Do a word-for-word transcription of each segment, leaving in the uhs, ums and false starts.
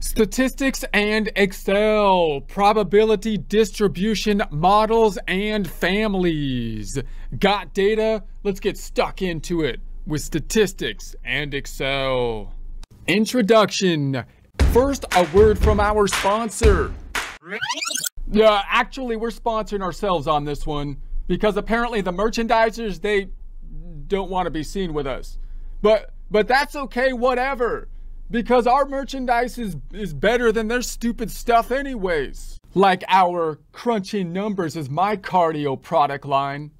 Statistics and Excel, probability distribution models and families. Got data? Let's get stuck into it with Statistics and Excel. Introduction. First, a word from our sponsor. Yeah, actually, we're sponsoring ourselves on this one because apparently the merchandisers, they don't want to be seen with us. But but that's okay, whatever. Because our merchandise is, is better than their stupid stuff anyways. Like our Crunching Numbers is my cardio product line.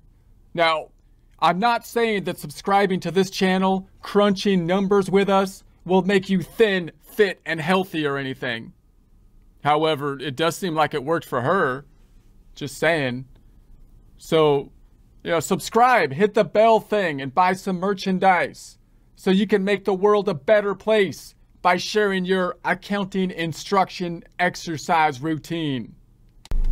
Now, I'm not saying that subscribing to this channel, Crunching Numbers with us, will make you thin, fit, and healthy or anything. However, it does seem like it worked for her. Just saying. So, you know, subscribe, hit the bell thing, and buy some merchandise. So you can make the world a better place by sharing your accounting instruction exercise routine.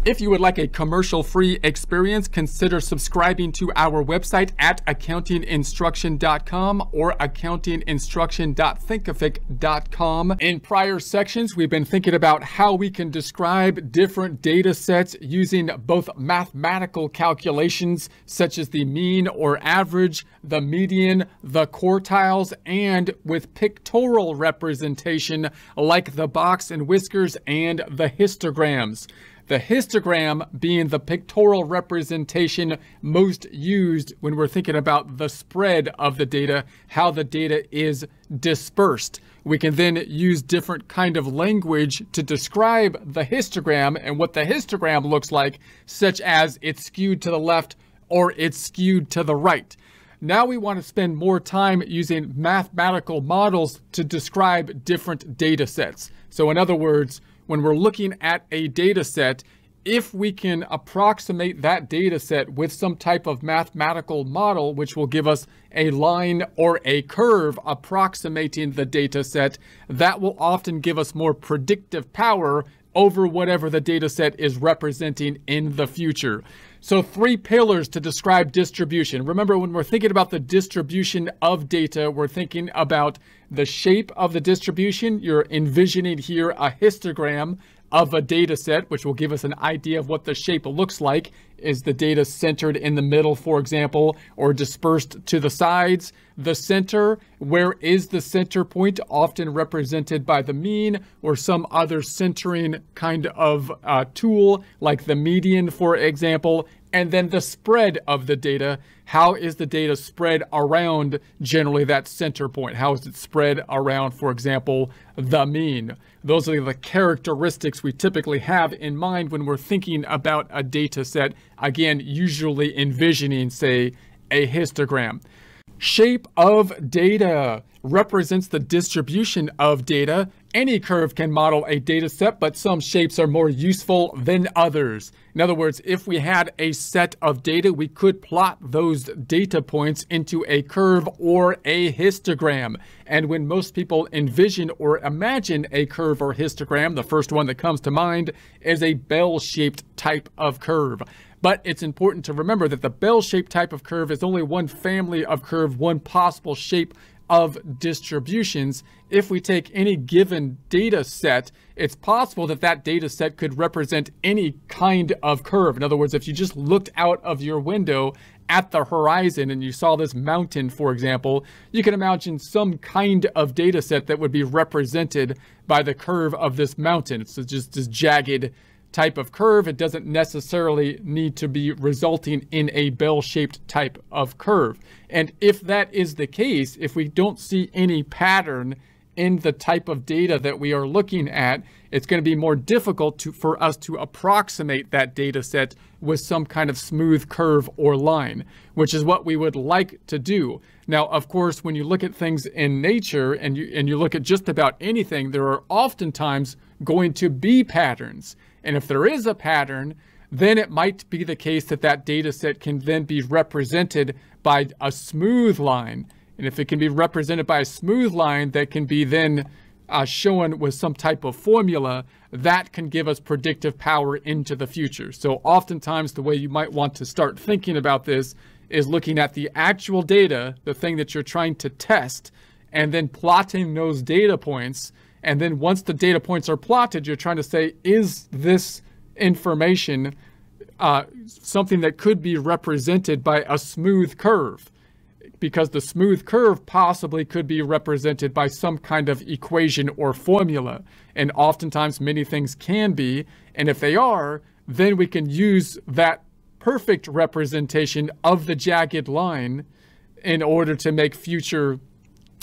If you would like a commercial-free experience, consider subscribing to our website at accounting instruction dot com or accounting instruction dot thinkific dot com. In prior sections, we've been thinking about how we can describe different data sets using both mathematical calculations, such as the mean or average, the median, the quartiles, and with pictorial representation, like the box and whiskers and the histograms. The histogram being the pictorial representation most used when we're thinking about the spread of the data, how the data is dispersed. We can then use different kind of language to describe the histogram and what the histogram looks like, such as it's skewed to the left or it's skewed to the right. Now we want to spend more time using mathematical models to describe different data sets. So in other words, when we're looking at a data set, if we can approximate that data set with some type of mathematical model, which will give us a line or a curve approximating the data set, that will often give us more predictive power over whatever the data set is representing in the future. So three pillars to describe distribution. Remember, when we're thinking about the distribution of data, we're thinking about the shape of the distribution. You're envisioning here a histogram of a data set, which will give us an idea of what the shape looks like. Is the data centered in the middle, for example, or dispersed to the sides? The center, where is the center point, often represented by the mean or some other centering kind of uh, tool, like the median, for example. And then the spread of the data. How is the data spread around generally that center point? How is it spread around, for example, the mean? Those are the characteristics we typically have in mind when we're thinking about a data set. Again, usually envisioning, say, a histogram. Shape of data represents the distribution of data. Any curve can model a data set, but some shapes are more useful than others. In other words, if we had a set of data, we could plot those data points into a curve or a histogram. And when most people envision or imagine a curve or histogram, the first one that comes to mind is a bell-shaped type of curve. But it's important to remember that the bell-shaped type of curve is only one family of curve, one possible shape of distributions. If we take any given data set, it's possible that that data set could represent any kind of curve. In other words, if you just looked out of your window at the horizon and you saw this mountain, for example, you can imagine some kind of data set that would be represented by the curve of this mountain. It's just this jagged type of curve. It doesn't necessarily need to be resulting in a bell-shaped type of curve. And if that is the case, if we don't see any pattern in the type of data that we are looking at, it's going to be more difficult to, for us to approximate that data set with some kind of smooth curve or line, which is what we would like to do. Now, of course, when you look at things in nature and you, and you look at just about anything, there are oftentimes going to be patterns. And if there is a pattern, then it might be the case that that data set can then be represented by a smooth line. And if it can be represented by a smooth line that can be then uh, shown with some type of formula, that can give us predictive power into the future. So oftentimes the way you might want to start thinking about this is looking at the actual data, the thing that you're trying to test, and then plotting those data points And then once the data points are plotted, you're trying to say, is this information uh, something that could be represented by a smooth curve? Because the smooth curve possibly could be represented by some kind of equation or formula. And oftentimes many things can be. And if they are, then we can use that perfect representation of the jagged line in order to make future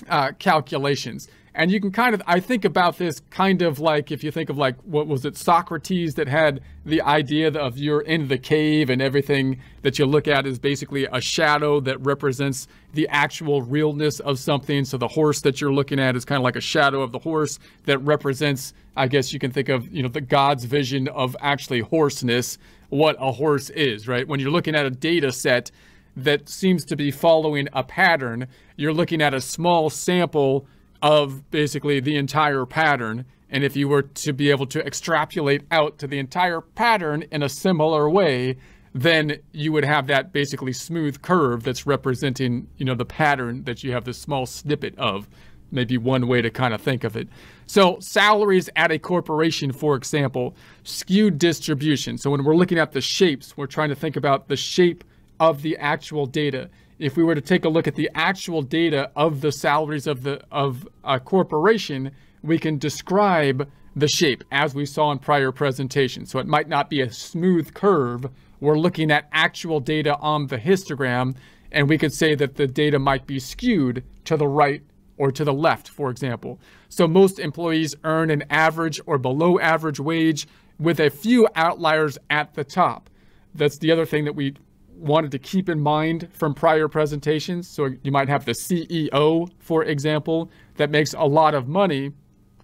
uh, calculations. And you can kind of, I think about this kind of like, if you think of like, what was it, Socrates, that had the idea of you're in the cave and everything that you look at is basically a shadow that represents the actual realness of something. So the horse that you're looking at is kind of like a shadow of the horse that represents, I guess you can think of, you know, the God's vision of actually horseness, what a horse is, right? When you're looking at a data set that seems to be following a pattern, you're looking at a small sample of basically the entire pattern. And if you were to be able to extrapolate out to the entire pattern in a similar way, then you would have that basically smooth curve that's representing, you know, the pattern that you have this small snippet of. Maybe one way to kind of think of it. So salaries at a corporation, for example, skewed distribution. So when we're looking at the shapes, we're trying to think about the shape of the actual data. If we were to take a look at the actual data of the salaries of the of a corporation, we can describe the shape as we saw in prior presentations. So it might not be a smooth curve. We're looking at actual data on the histogram, and we could say that the data might be skewed to the right or to the left, for example. So most employees earn an average or below average wage with a few outliers at the top. That's the other thing that we wanted to keep in mind from prior presentations. So you might have the C E O, for example, that makes a lot of money,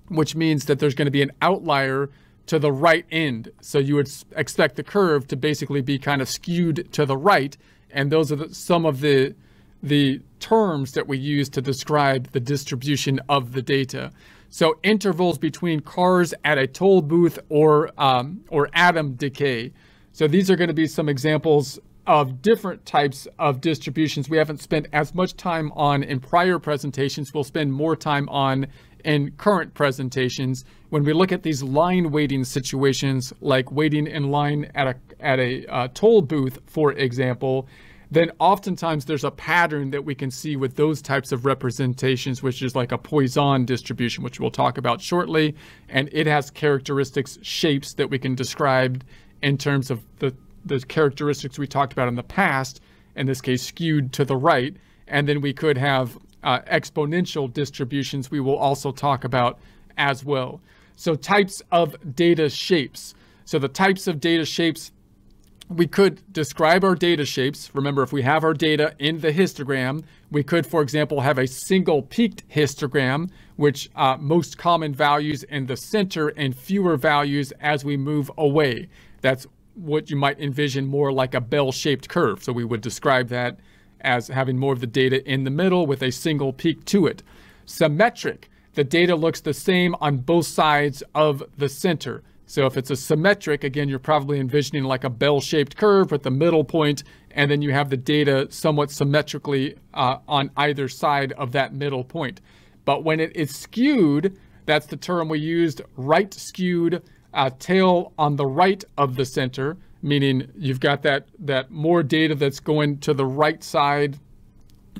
which means that there's going to be an outlier to the right end. So you would expect the curve to basically be kind of skewed to the right. And those are the, some of the, the terms that we use to describe the distribution of the data. So intervals between cars at a toll booth or, um, or atom decay. So these are going to be some examples of different types of distributions we haven't spent as much time on in prior presentations. We'll spend more time on in current presentations when we look at these line waiting situations, like waiting in line at a at a uh, toll booth, for example. Then oftentimes there's a pattern that we can see with those types of representations, which is like a Poisson distribution, which we'll talk about shortly, and it has characteristics, shapes that we can describe in terms of the the characteristics we talked about in the past, in this case skewed to the right. And then we could have uh, exponential distributions we will also talk about as well. So types of data shapes. So the types of data shapes, we could describe our data shapes. Remember, if we have our data in the histogram, we could, for example, have a single peaked histogram, which uh, most common values in the center and fewer values as we move away. That's what you might envision more like a bell-shaped curve. So we would describe that as having more of the data in the middle with a single peak to it. Symmetric, the data looks the same on both sides of the center. So if it's a symmetric, again, you're probably envisioning like a bell-shaped curve with the middle point, and then you have the data somewhat symmetrically uh, on either side of that middle point. But when it is skewed, that's the term we used, right skewed, Uh, tail on the right of the center, meaning you've got that that more data that's going to the right side,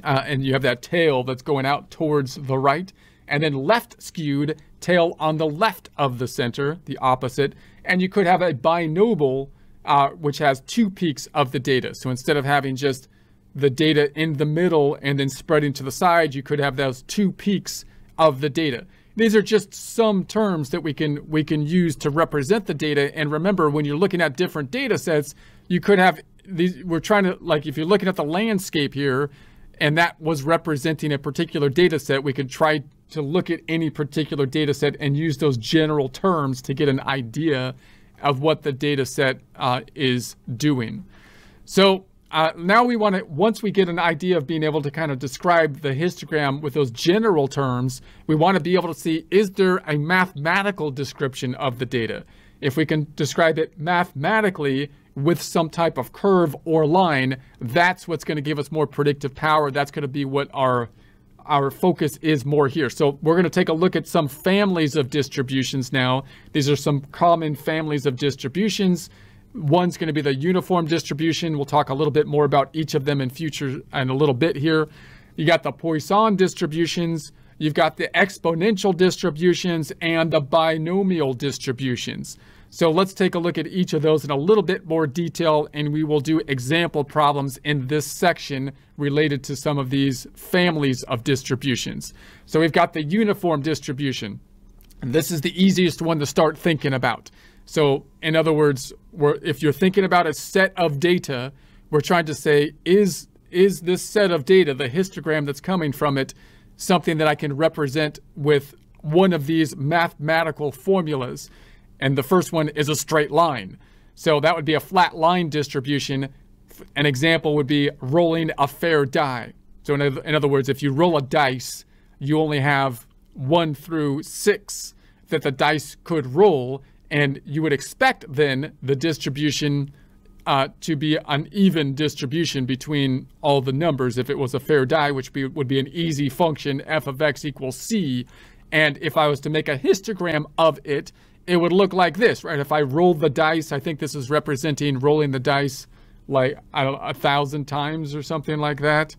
uh, and you have that tail that's going out towards the right. And then left skewed, tail on the left of the center, the opposite. And you could have a binomial, uh, which has two peaks of the data. So instead of having just the data in the middle and then spreading to the side, you could have those two peaks of the data. These are just some terms that we can we can use to represent the data. And remember, when you're looking at different data sets, you could have these. We're trying to, like, if you're looking at the landscape here, and that was representing a particular data set, we could try to look at any particular data set and use those general terms to get an idea of what the data set uh, is doing. So Uh, now we want to, once we get an idea of being able to kind of describe the histogram with those general terms, we want to be able to see, is there a mathematical description of the data? If we can describe it mathematically with some type of curve or line, that's what's going to give us more predictive power. That's going to be what our our focus is more here. So we're going to take a look at some families of distributions now. These are some common families of distributions. One's going to be the uniform distribution. We'll talk a little bit more about each of them in future and a little bit here. You got the Poisson distributions, you've got the exponential distributions, and the binomial distributions. So let's take a look at each of those in a little bit more detail, and we will do example problems in this section related to some of these families of distributions. So we've got the uniform distribution, and this is the easiest one to start thinking about. So in other words, we're, if you're thinking about a set of data, we're trying to say, is, is this set of data, the histogram that's coming from it, something that I can represent with one of these mathematical formulas? And the first one is a straight line. So that would be a flat line distribution. An example would be rolling a fair die. So in, in other words, if you roll a dice, you only have one through six that the dice could roll. And you would expect then the distribution uh, to be an even distribution between all the numbers if it was a fair die, which be, would be an easy function, f of x equals c. And if I was to make a histogram of it, it would look like this, right? If I rolled the dice, I think this is representing rolling the dice like, I don't know, a thousand times or something like that.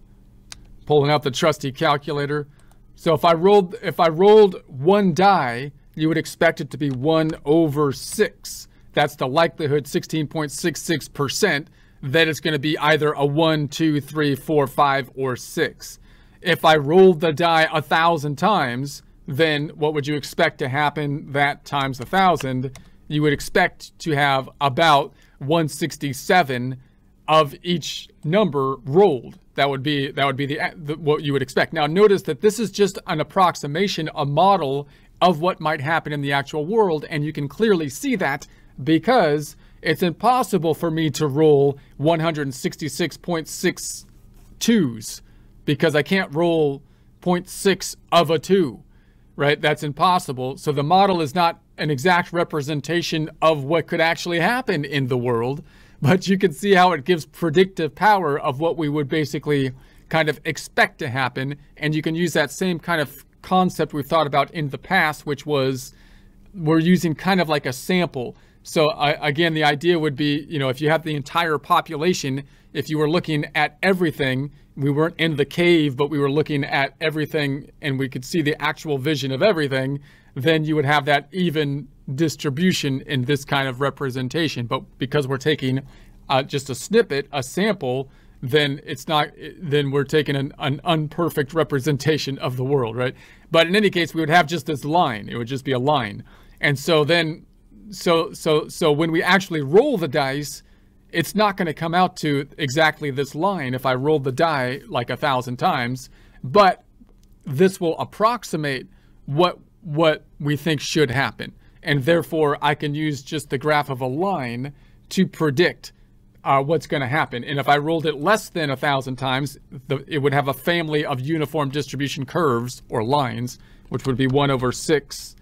Pulling out the trusty calculator. So if I rolled, if I rolled one die, you would expect it to be one over six. That's the likelihood, sixteen point six six percent, that it's going to be either a one, two, three, four, five, or six. If I rolled the die a thousand times, then what would you expect to happen? That times a thousand, you would expect to have about one sixty-seven of each number rolled. That would be that would be the, the what you would expect. Now notice that this is just an approximation, a model of what might happen in the actual world, and you can clearly see that because it's impossible for me to roll one sixty-six point six twos because I can't roll zero point six of a two. Right? That's impossible. So the model is not an exact representation of what could actually happen in the world, but you can see how it gives predictive power of what we would basically kind of expect to happen. And you can use that same kind of concept we've thought about in the past, which was we're using kind of like a sample. So I, again, the idea would be, you know, if you have the entire population, if you were looking at everything, we weren't in the cave, but we were looking at everything and we could see the actual vision of everything, then you would have that even distribution in this kind of representation. But because we're taking uh, just a snippet, a sample, then it's not, then we're taking an, an unperfect representation of the world, right? But in any case, we would have just this line. It would just be a line. And so then, so, so, so when we actually roll the dice, it's not going to come out to exactly this line if I rolled the die like a thousand times, but this will approximate what what we think should happen. And therefore, I can use just the graph of a line to predict uh, what's going to happen. And if I rolled it less than a thousand times, the, it would have a family of uniform distribution curves or lines, which would be one over six.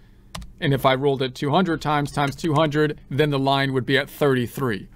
And if I rolled it two hundred times times two hundred, then the line would be at thirty-three.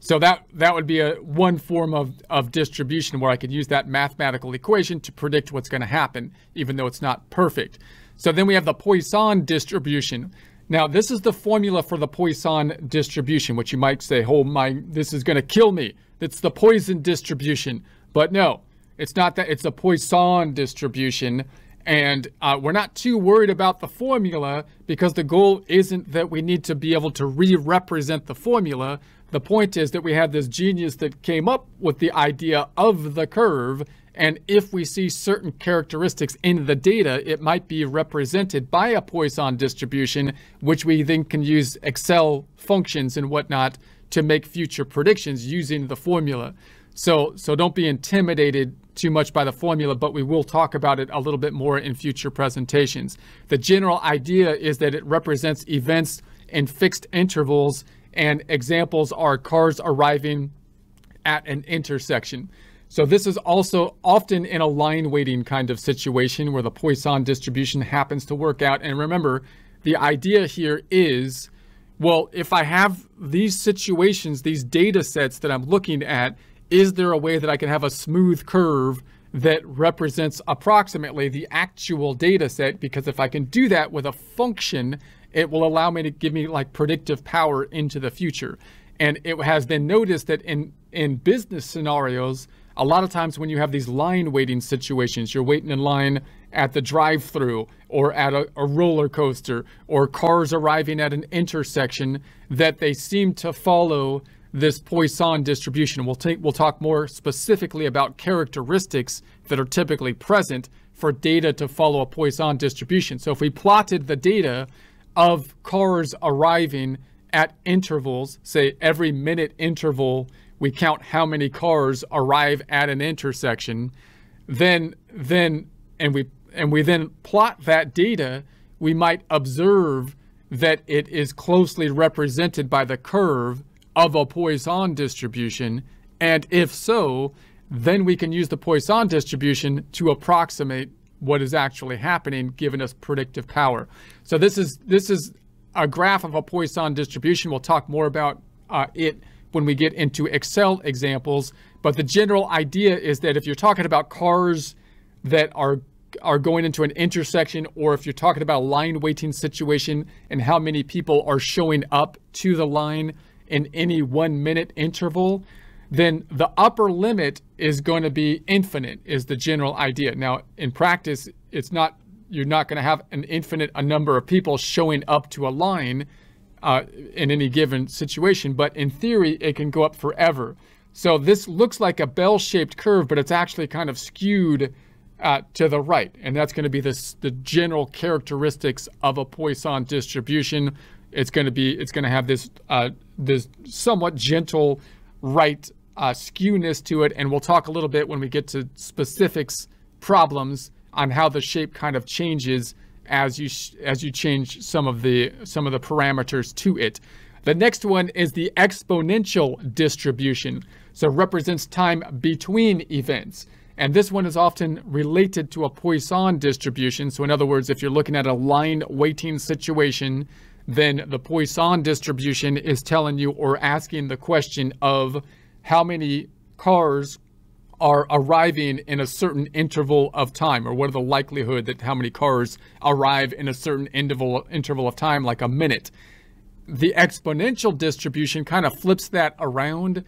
So that, that would be a one form of, of distribution where I could use that mathematical equation to predict what's going to happen, even though it's not perfect. So then we have the Poisson distribution. Now, this is the formula for the Poisson distribution, which you might say, oh my, this is going to kill me. It's the poison distribution. But no, it's not that. It's a Poisson distribution. And uh, we're not too worried about the formula because the goal isn't that we need to be able to re-represent the formula. The point is that we have this genius that came up with the idea of the curve, and if we see certain characteristics in the data, it might be represented by a Poisson distribution, which we then can use Excel functions and whatnot to make future predictions using the formula. So, so don't be intimidated too much by the formula, but we will talk about it a little bit more in future presentations. The general idea is that it represents events in fixed intervals, and examples are cars arriving at an intersection. So this is also often in a line weighting kind of situation where the Poisson distribution happens to work out. And remember, the idea here is, well, if I have these situations, these data sets that I'm looking at, is there a way that I can have a smooth curve that represents approximately the actual data set, because if I can do that with a function, it will allow me to give me like predictive power into the future. And it has been noticed that in, in business scenarios, a lot of times when you have these line waiting situations, you're waiting in line at the drive-through or at a, a roller coaster, or cars arriving at an intersection, that they seem to follow this Poisson distribution. We'll take, we'll talk more specifically about characteristics that are typically present for data to follow a Poisson distribution. So if we plotted the data of cars arriving at intervals, say every minute interval, we count how many cars arrive at an intersection, then, then, and we, and we then plot that data, we might observe that it is closely represented by the curve of a Poisson distribution. And if so, then we can use the Poisson distribution to approximate what is actually happening, giving us predictive power. So this is, this is a graph of a Poisson distribution. We'll talk more about uh, it when we get into Excel examples. But the general idea is that if you're talking about cars that are are going into an intersection, or if you're talking about a line waiting situation and how many people are showing up to the line in any one minute interval, then the upper limit is going to be infinite, is the general idea. Now, in practice, it's not, you're not going to have an infinite a number of people showing up to a line uh, in any given situation, but in theory, it can go up forever. So this looks like a bell-shaped curve, but it's actually kind of skewed uh, to the right. And that's going to be this, the general characteristics of a Poisson distribution. It's going to be, it's going to have this, uh, this somewhat gentle right uh, skewness to it. And we'll talk a little bit when we get to specifics problems on how the shape kind of changes as you, sh as you change some of the, some of the parameters to it. The next one is the exponential distribution. So it represents time between events. And this one is often related to a Poisson distribution. So in other words, if you're looking at a line waiting situation, then the Poisson distribution is telling you or asking the question of how many cars are arriving in a certain interval of time, or what are the likelihood that how many cars arrive in a certain interval, interval of time, like a minute. The exponential distribution kind of flips that around.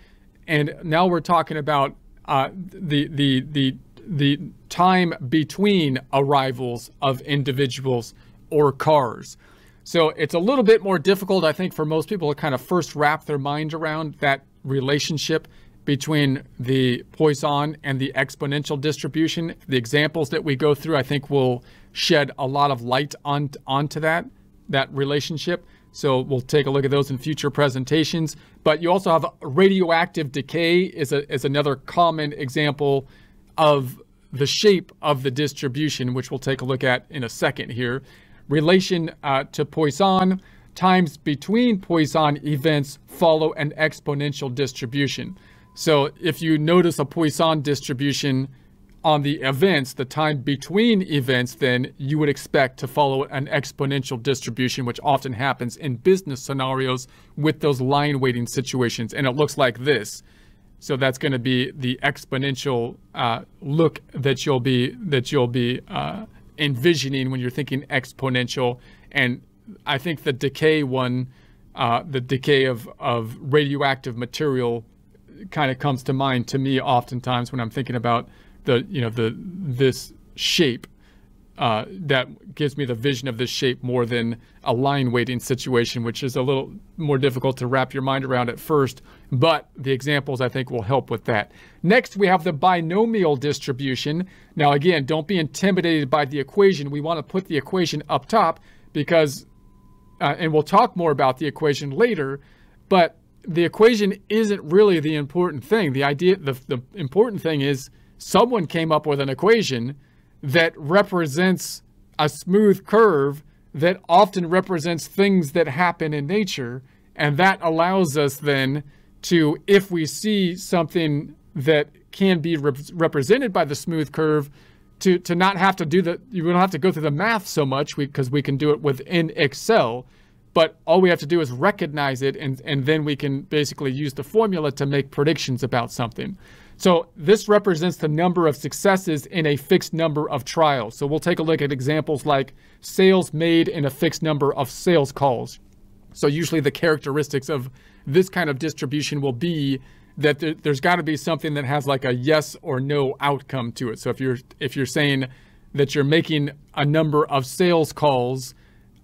And now we're talking about uh, the, the, the, the time between arrivals of individuals or cars. So it's a little bit more difficult, I think, for most people to kind of first wrap their mind around that relationship between the Poisson and the exponential distribution. The examples that we go through, I think, will shed a lot of light on, onto that, that relationship. So we'll take a look at those in future presentations. But you also have radioactive decay is, a, is another common example of the shape of the distribution, which we'll take a look at in a second here. Relation uh, to Poisson, times between Poisson events follow an exponential distribution. So if you notice a Poisson distribution on the events, the time between events, then you would expect to follow an exponential distribution, which often happens in business scenarios with those line waiting situations. And it looks like this. So that's going to be the exponential uh, look that you'll be, that you'll be, uh, envisioning when you're thinking exponential. And I think the decay one, uh, the decay of, of radioactive material kind of comes to mind to me oftentimes when I'm thinking about the, you know, the, this shape, uh, that gives me the vision of this shape more than a line waiting situation, which is a little more difficult to wrap your mind around at first, but the examples I think will help with that. Next, we have the binomial distribution. Now, again, don't be intimidated by the equation. We want to put the equation up top because, uh, and we'll talk more about the equation later, but the equation isn't really the important thing. The idea, the, the important thing is someone came up with an equation that represents a smooth curve that often represents things that happen in nature. And that allows us then to, if we see something that can be rep represented by the smooth curve, to, to not have to do the, you don't have to go through the math so much because we, we can do it within Excel, but all we have to do is recognize it. And, and then we can basically use the formula to make predictions about something. So this represents the number of successes in a fixed number of trials. So we'll take a look at examples like sales made and a fixed number of sales calls. So usually the characteristics of this kind of distribution will be that there, there's got to be something that has like a yes or no outcome to it. So if you're if you're saying that you're making a number of sales calls,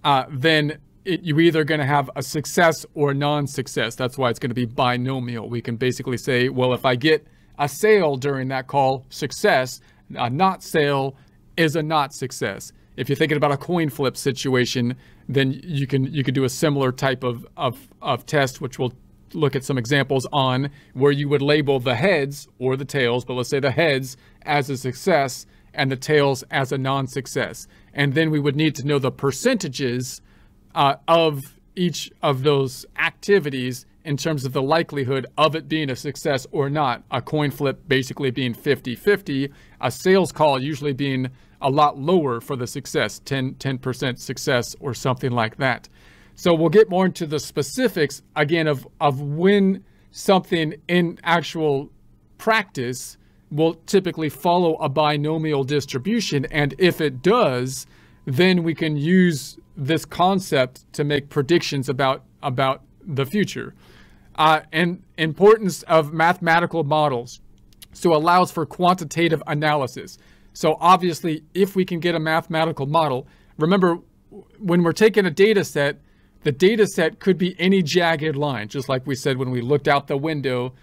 uh, then it, you're either going to have a success or non-success. That's why it's going to be binomial. We can basically say, well, if I get a sale during that call, success. A not sale is a not success. If you're thinking about a coin flip situation, then you can you can do a similar type of of, of test, which we'll look at some examples on, where you would label the heads or the tails, but let's say the heads as a success and the tails as a non-success. And then we would need to know the percentages uh, of each of those activities in terms of the likelihood of it being a success or not. A coin flip basically being fifty fifty, a sales call usually being a lot lower for the success, ten percent success or something like that. So we'll get more into the specifics, again, of, of when something in actual practice will typically follow a binomial distribution. And if it does, then we can use this concept to make predictions about, about the future. Uh, and importance of mathematical models. So allows for quantitative analysis. So obviously, if we can get a mathematical model, remember, when we're taking a data set, the data set could be any jagged line. Just like we said when we looked out the window,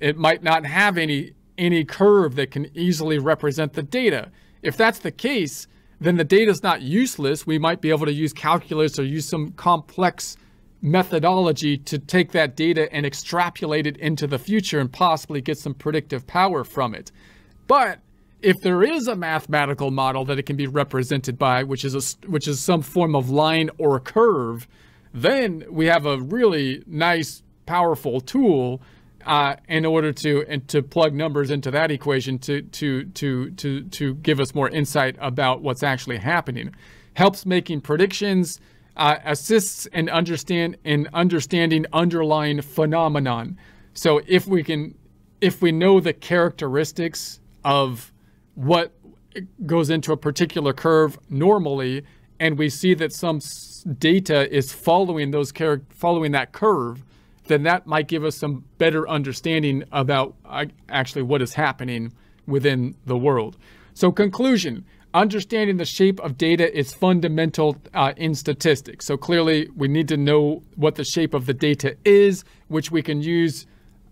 it might not have any, any curve that can easily represent the data. If that's the case, then the data is not useless. We might be able to use calculus or use some complex methodology to take that data and extrapolate it into the future and possibly get some predictive power from it. But if there is a mathematical model that it can be represented by, which is a, which is some form of line or curve, then we have a really nice, powerful tool uh, in order to and to plug numbers into that equation to to to to to give us more insight about what's actually happening. Helps making predictions, uh, assists in understand in understanding underlying phenomenon. So if we can, if we know the characteristics of what goes into a particular curve normally, and we see that some data is following those following that curve, then that might give us some better understanding about uh, actually what is happening within the world. So conclusion, understanding the shape of data is fundamental uh, in statistics. So clearly we need to know what the shape of the data is, which we can use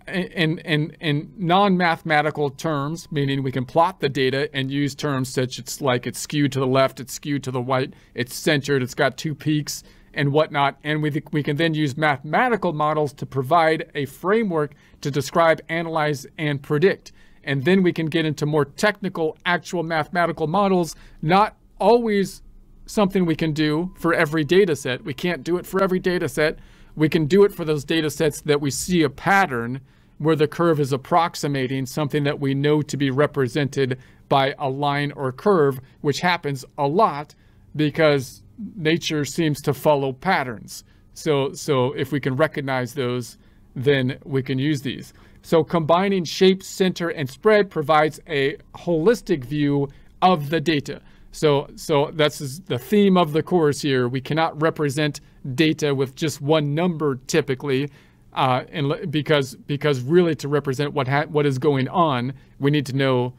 in, in, in non-mathematical terms, meaning we can plot the data and use terms such as like it's skewed to the left, it's skewed to the right, it's centered, it's got two peaks and whatnot. And we, we can then use mathematical models to provide a framework to describe, analyze, and predict. And then we can get into more technical, actual mathematical models, not always something we can do for every data set. We can't do it for every data set. We can do it for those data sets that we see a pattern where the curve is approximating something that we know to be represented by a line or curve, which happens a lot because nature seems to follow patterns. So, so if we can recognize those, then we can use these. So combining shape, center, and spread provides a holistic view of the data. So, so that's the theme of the course here. We cannot represent data with just one number typically, uh, and because because really to represent what ha what is going on, we need to know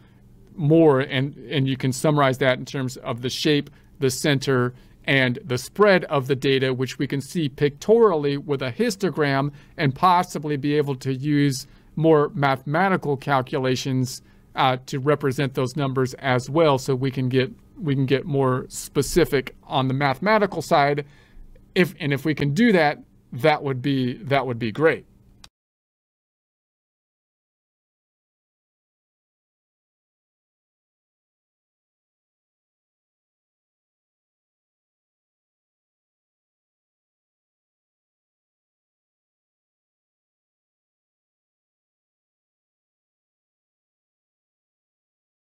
more. And and you can summarize that in terms of the shape, the center, and the spread of the data, which we can see pictorially with a histogram, and possibly be able to use more mathematical calculations uh, to represent those numbers as well. So we can get. we can get more specific on the mathematical side. If, and if we can do that, that would be, that would be great.